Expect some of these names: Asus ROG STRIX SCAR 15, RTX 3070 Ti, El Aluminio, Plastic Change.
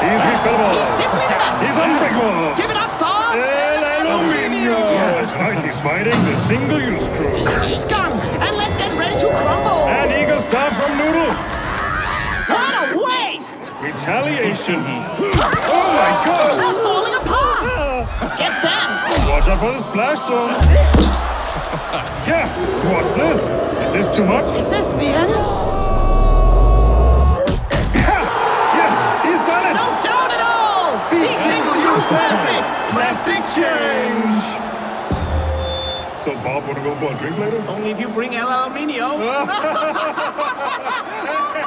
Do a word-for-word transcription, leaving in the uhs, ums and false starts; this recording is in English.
He's unbreakable. He's simply the best. He's unbreakable. Give it up for El Aluminio. Yeah, tonight he's fighting the single-use crew. Scum, and let's get ready to crumble. An eagle star from Noodle. What a waste. Retaliation. Oh my God. They're falling apart. Get bent. Watch out for the splash zone. Yes! What's this? Is this too much? Is this the end? Ha! Yes! He's done it! No doubt at all! He's single-use plastic! Plastic change! So, Bob, wanna go for a drink later? Only if you bring El Aluminio.